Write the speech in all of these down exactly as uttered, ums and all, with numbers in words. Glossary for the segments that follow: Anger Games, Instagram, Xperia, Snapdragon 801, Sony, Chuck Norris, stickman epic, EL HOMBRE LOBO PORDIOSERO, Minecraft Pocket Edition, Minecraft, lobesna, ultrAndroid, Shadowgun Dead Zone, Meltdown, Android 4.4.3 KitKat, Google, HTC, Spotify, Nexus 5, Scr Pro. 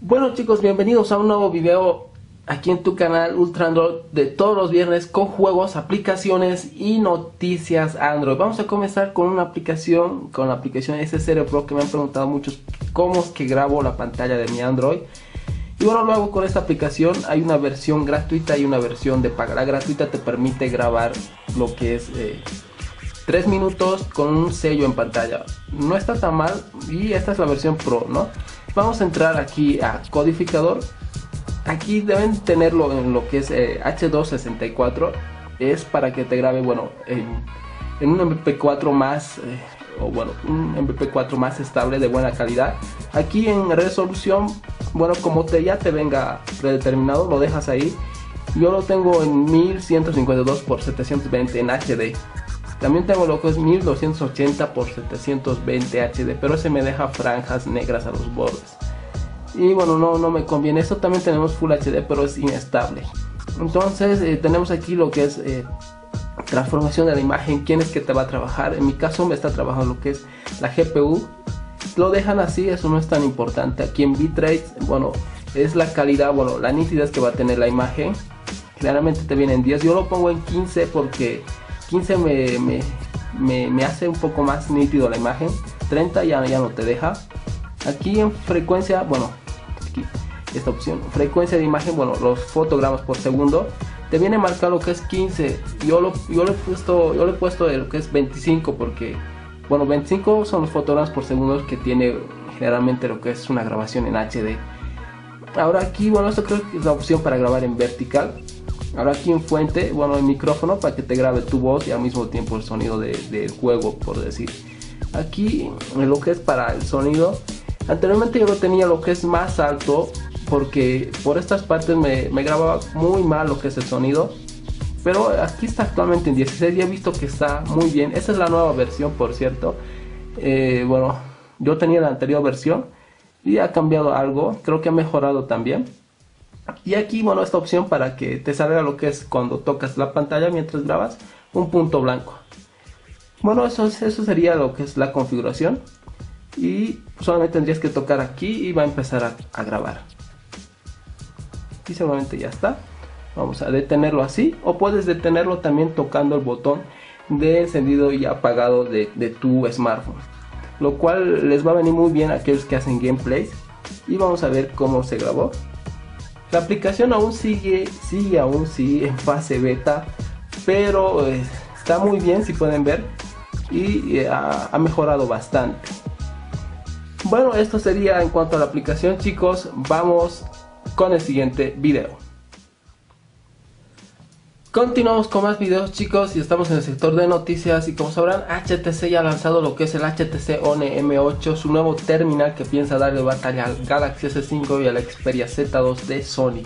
Bueno chicos, bienvenidos a un nuevo video aquí en tu canal Ultra Android de todos los viernes con juegos, aplicaciones y noticias Android. Vamos a comenzar con una aplicación, con la aplicación Scr Pro, que me han preguntado muchos cómo es que grabo la pantalla de mi Android. Y bueno, lo hago con esta aplicación. Hay una versión gratuita y una versión de pago. La gratuita te permite grabar lo que es eh, tres minutos con un sello en pantalla. No está tan mal, y esta es la versión Pro, ¿no? Vamos a entrar aquí a codificador. Aquí deben tenerlo en lo que es eh, H doscientos sesenta y cuatro. Es para que te grabe, bueno, en, en un M P cuatro más eh, o bueno, un M P cuatro más estable, de buena calidad. Aquí en resolución, bueno, como te, ya te venga predeterminado, lo dejas ahí. Yo lo tengo en mil ciento cincuenta y dos por setecientos veinte en H D. También tengo lo que es mil doscientos ochenta por setecientos veinte H D, pero ese me deja franjas negras a los bordes. Y bueno, no, no me conviene. Esto también tenemos Full H D, pero es inestable. Entonces eh, tenemos aquí lo que es eh, transformación de la imagen. ¿Quién es que te va a trabajar? En mi caso me está trabajando lo que es la G P U. Lo dejan así, eso no es tan importante. Aquí en bitrate, bueno, es la calidad, bueno, la nitidez que va a tener la imagen. Claramente te viene en diez, yo lo pongo en quince porque quince me, me, me, me hace un poco más nítido la imagen. Treinta ya, ya no te deja. Aquí en frecuencia, bueno, aquí, esta opción, frecuencia de imagen, bueno, los fotogramas por segundo, te viene marcado lo que es quince. Yo lo, yo le he puesto, yo le he puesto lo que es veinticinco porque, bueno, veinticinco son los fotogramas por segundo que tiene generalmente lo que es una grabación en H D. Ahora aquí, bueno, esto creo que es la opción para grabar en vertical. Ahora aquí en fuente, bueno, el micrófono para que te grabe tu voz y al mismo tiempo el sonido de, del juego, por decir. Aquí lo que es para el sonido, anteriormente yo lo tenía lo que es más alto porque por estas partes me, me grababa muy mal lo que es el sonido. Pero aquí está actualmente en dieciséis y he visto que está muy bien. Esa es la nueva versión, por cierto. Eh, bueno, yo tenía la anterior versión y ha cambiado algo, creo que ha mejorado también. Y aquí, bueno, esta opción para que te salga lo que es cuando tocas la pantalla mientras grabas, un punto blanco. Bueno, eso, eso sería lo que es la configuración. Y solamente tendrías que tocar aquí y va a empezar a, a grabar. Y seguramente ya está. Vamos a detenerlo así, o puedes detenerlo también tocando el botón de encendido y apagado de, de tu smartphone. Lo cual les va a venir muy bien a aquellos que hacen gameplays. Y vamos a ver cómo se grabó. La aplicación aún sigue, sigue aún sigue en fase beta, pero eh, está muy bien, si pueden ver, y eh, ha, ha mejorado bastante. Bueno, esto sería en cuanto a la aplicación, chicos. Vamos con el siguiente video. Continuamos con más videos, chicos, y estamos en el sector de noticias. Y como sabrán, H T C ya ha lanzado lo que es el H T C ONE M ocho, su nuevo terminal que piensa darle batalla al Galaxy S cinco y a la Xperia Z dos de Sony.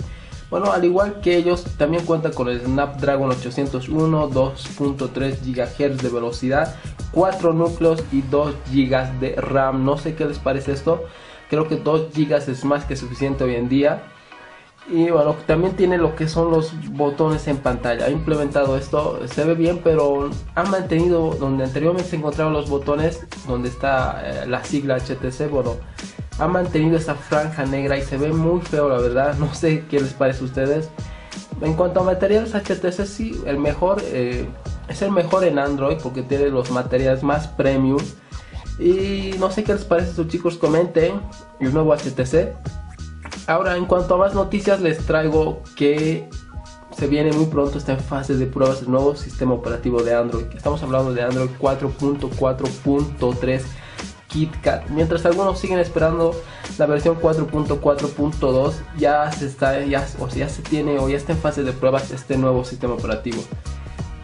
Bueno, al igual que ellos, también cuenta con el Snapdragon ochocientos uno, dos punto tres gigahercios de velocidad, cuatro núcleos y dos gigas de RAM. No sé qué les parece esto, creo que dos gigas es más que suficiente hoy en día. Y bueno, también tiene lo que son los botones en pantalla. Ha implementado esto, se ve bien, pero han mantenido donde anteriormente se encontraban los botones, donde está eh, la sigla H T C. Bueno, ha mantenido esa franja negra y se ve muy feo, la verdad. No sé qué les parece a ustedes. En cuanto a materiales, H T C sí, el mejor, eh, es el mejor en Android porque tiene los materiales más premium. Y no sé qué les parece a sus chicos, comenten el nuevo H T C. Ahora, en cuanto a más noticias, les traigo que se viene muy pronto, está en fase de pruebas el nuevo sistema operativo de Android. Estamos hablando de Android cuatro punto cuatro punto tres KitKat. Mientras algunos siguen esperando la versión cuatro punto cuatro punto dos, ya se está, ya, o sea, ya se tiene o ya está en fase de pruebas este nuevo sistema operativo.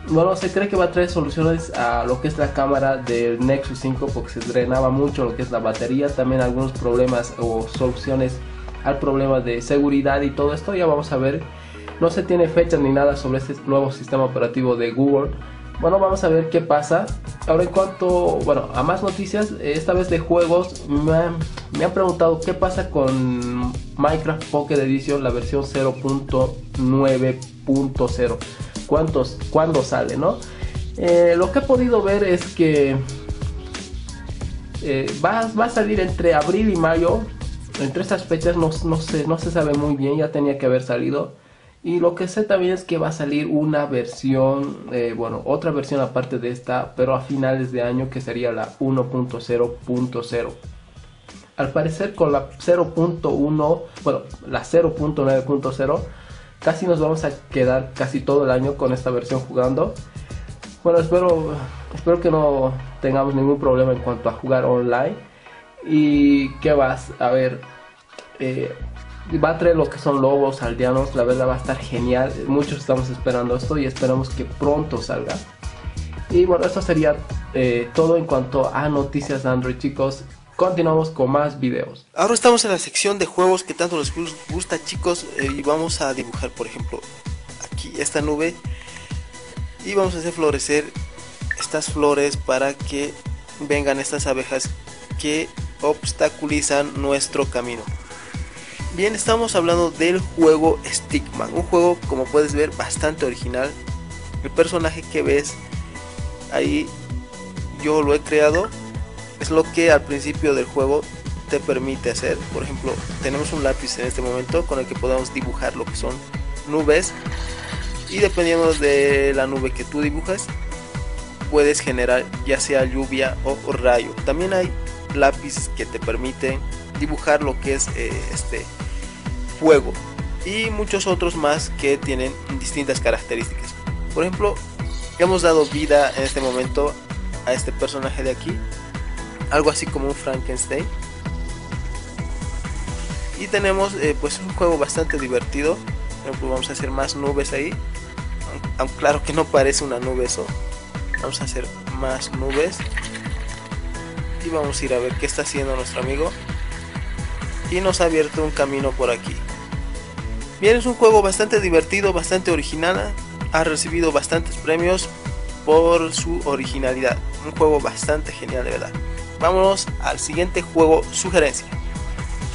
Bueno, se cree que va a traer soluciones a lo que es la cámara del Nexus cinco porque se drenaba mucho lo que es la batería, también algunos problemas o soluciones al problema de seguridad y todo esto. Ya vamos a ver, no se tiene fecha ni nada sobre este nuevo sistema operativo de Google. Bueno, vamos a ver qué pasa. Ahora en cuanto, bueno, a más noticias, esta vez de juegos, me han, me han preguntado qué pasa con Minecraft Pocket Edition, la versión cero punto nueve punto cero, ¿cuántos, cuándo sale, no? Eh, lo que he podido ver es que eh, va, va a salir entre abril y mayo. Entre esas fechas no, no, se, no se sabe muy bien, ya tenía que haber salido. Y lo que sé también es que va a salir una versión, eh, bueno, otra versión aparte de esta, pero a finales de año, que sería la uno punto cero punto cero. Al parecer con la cero punto uno, bueno, la cero punto nueve punto cero, casi nos vamos a quedar casi todo el año con esta versión jugando. Bueno, espero, espero que no tengamos ningún problema en cuanto a jugar online. Y qué vas, a ver... Eh, va a traer lo que son lobos, aldeanos, la verdad va a estar genial. Muchos estamos esperando esto y esperamos que pronto salga. Y bueno, esto sería eh, todo en cuanto a noticias de Android, chicos. Continuamos con más videos. Ahora estamos en la sección de juegos que tanto les gusta, chicos, eh, y vamos a dibujar, por ejemplo, aquí esta nube, y vamos a hacer florecer estas flores para que vengan estas abejas que obstaculizan nuestro camino. Bien, estamos hablando del juego Stickman, un juego, como puedes ver, bastante original. El personaje que ves ahí yo lo he creado, es lo que al principio del juego te permite hacer. Por ejemplo, tenemos un lápiz en este momento con el que podamos dibujar lo que son nubes, y dependiendo de la nube que tú dibujas puedes generar ya sea lluvia o, o rayo. También hay lápices que te permiten dibujar lo que es eh, este fuego, y muchos otros más que tienen distintas características. Por ejemplo, hemos dado vida en este momento a este personaje de aquí, algo así como un Frankenstein, y tenemos eh, pues un juego bastante divertido. Por ejemplo, vamos a hacer más nubes ahí, aunque claro que no parece una nube eso. Vamos a hacer más nubes y vamos a ir a ver qué está haciendo nuestro amigo, y nos ha abierto un camino por aquí. Bien, es un juego bastante divertido, bastante original, ha recibido bastantes premios por su originalidad, un juego bastante genial de verdad. Vámonos al siguiente juego, sugerencia.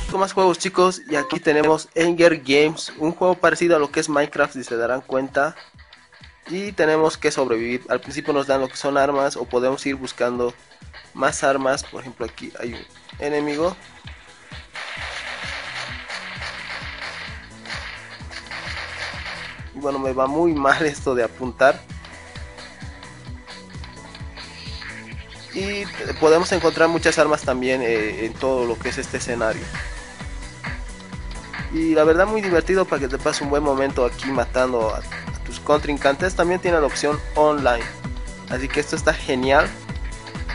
Con más juegos, chicos, y aquí tenemos Anger Games, un juego parecido a lo que es Minecraft, si se darán cuenta, y tenemos que sobrevivir. Al principio nos dan lo que son armas, o podemos ir buscando más armas. Por ejemplo, aquí hay un enemigo, y bueno, me va muy mal esto de apuntar, y podemos encontrar muchas armas también eh, en todo lo que es este escenario, y la verdad muy divertido para que te pases un buen momento aquí matando a, a tus contrincantes. También tiene la opción online, así que esto está genial.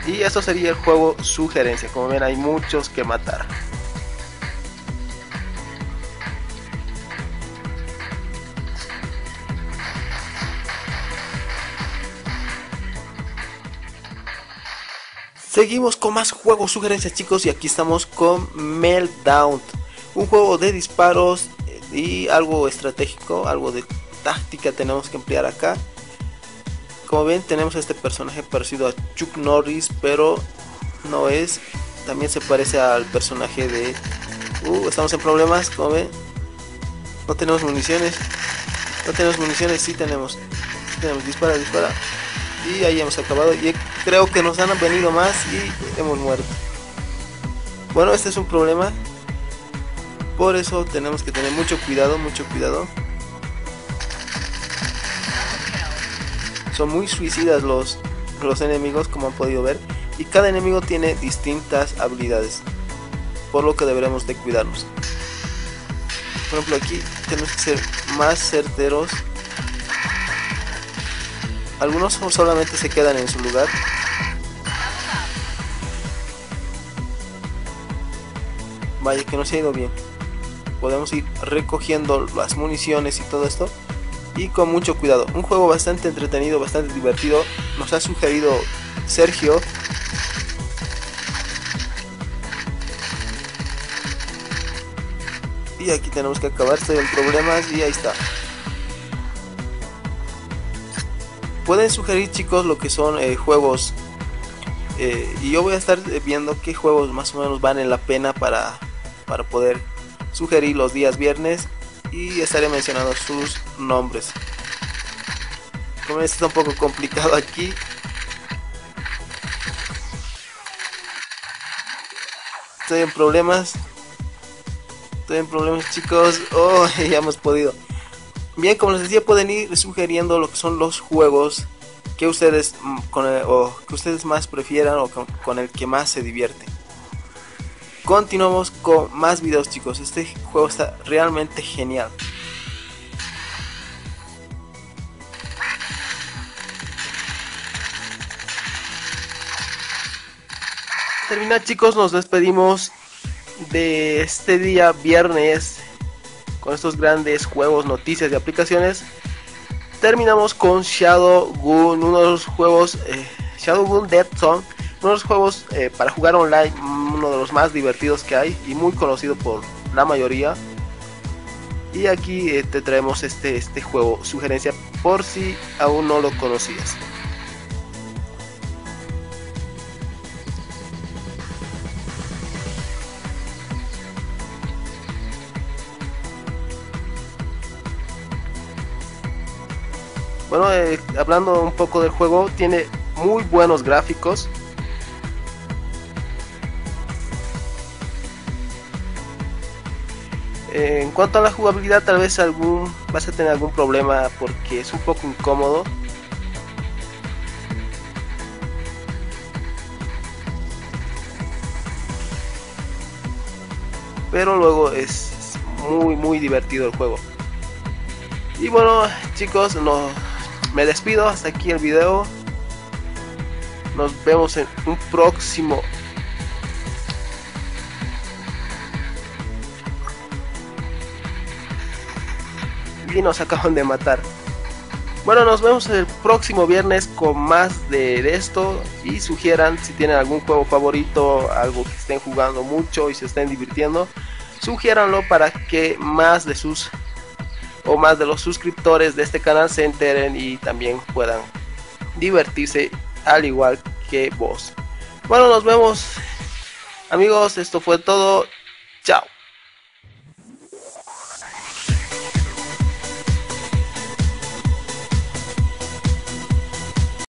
Y esto sería el juego sugerencia. Como ven, hay muchos que matar. Seguimos con más juegos sugerencias, chicos, y aquí estamos con Meltdown, un juego de disparos y algo estratégico, algo de táctica tenemos que emplear acá. Como ven, tenemos a este personaje parecido a Chuck Norris, pero no es. También se parece al personaje de... Uh, estamos en problemas, como ven. No tenemos municiones. No tenemos municiones, sí tenemos. Tenemos, dispara, dispara. Y ahí hemos acabado, y creo que nos han venido más y hemos muerto. Bueno, este es un problema, por eso tenemos que tener mucho cuidado, mucho cuidado. Son muy suicidas los, los enemigos, como han podido ver, y cada enemigo tiene distintas habilidades, por lo que deberemos de cuidarnos. Por ejemplo, aquí tenemos que ser más certeros. Algunos solamente se quedan en su lugar. Vaya que nos ha ido bien. Podemos ir recogiendo las municiones y todo esto, y con mucho cuidado. Un juego bastante entretenido, bastante divertido. Nos ha sugerido Sergio. Y aquí tenemos que acabar. Estoy en problemas y ahí está. Pueden sugerir, chicos, lo que son eh, juegos, eh, y yo voy a estar viendo qué juegos más o menos valen la pena para, para poder sugerir los días viernes, y estaré mencionando sus nombres. Como ven, está un poco complicado aquí. Estoy en problemas. Estoy en problemas, chicos. Oh, ya hemos podido. Bien, como les decía, pueden ir sugiriendo lo que son los juegos que ustedes, con el, o que ustedes más prefieran, o con, con el que más se divierten. Continuamos con más videos, chicos. Este juego está realmente genial. Terminar, chicos, nos despedimos de este día viernes con estos grandes juegos, noticias y aplicaciones. Terminamos con Shadowgun, uno de los juegos, eh, Shadowgun Dead Zone, uno de los juegos eh, para jugar online, uno de los más divertidos que hay y muy conocido por la mayoría. Y aquí eh, te traemos este, este juego, sugerencia por si aún no lo conocías. Bueno, eh, hablando un poco del juego, tiene muy buenos gráficos. Eh, en cuanto a la jugabilidad, tal vez algún, vas a tener algún problema porque es un poco incómodo. Pero luego es muy muy divertido el juego. Y bueno, chicos, no... me despido, hasta aquí el video. Nos vemos en un próximo. Y nos acaban de matar. Bueno, nos vemos el próximo viernes con más de, de esto. Y sugieran si tienen algún juego favorito, algo que estén jugando mucho y se estén divirtiendo. Sugiéranlo para que más de sus... o más de los suscriptores de este canal se enteren y también puedan divertirse al igual que vos. Bueno, nos vemos, amigos, esto fue todo.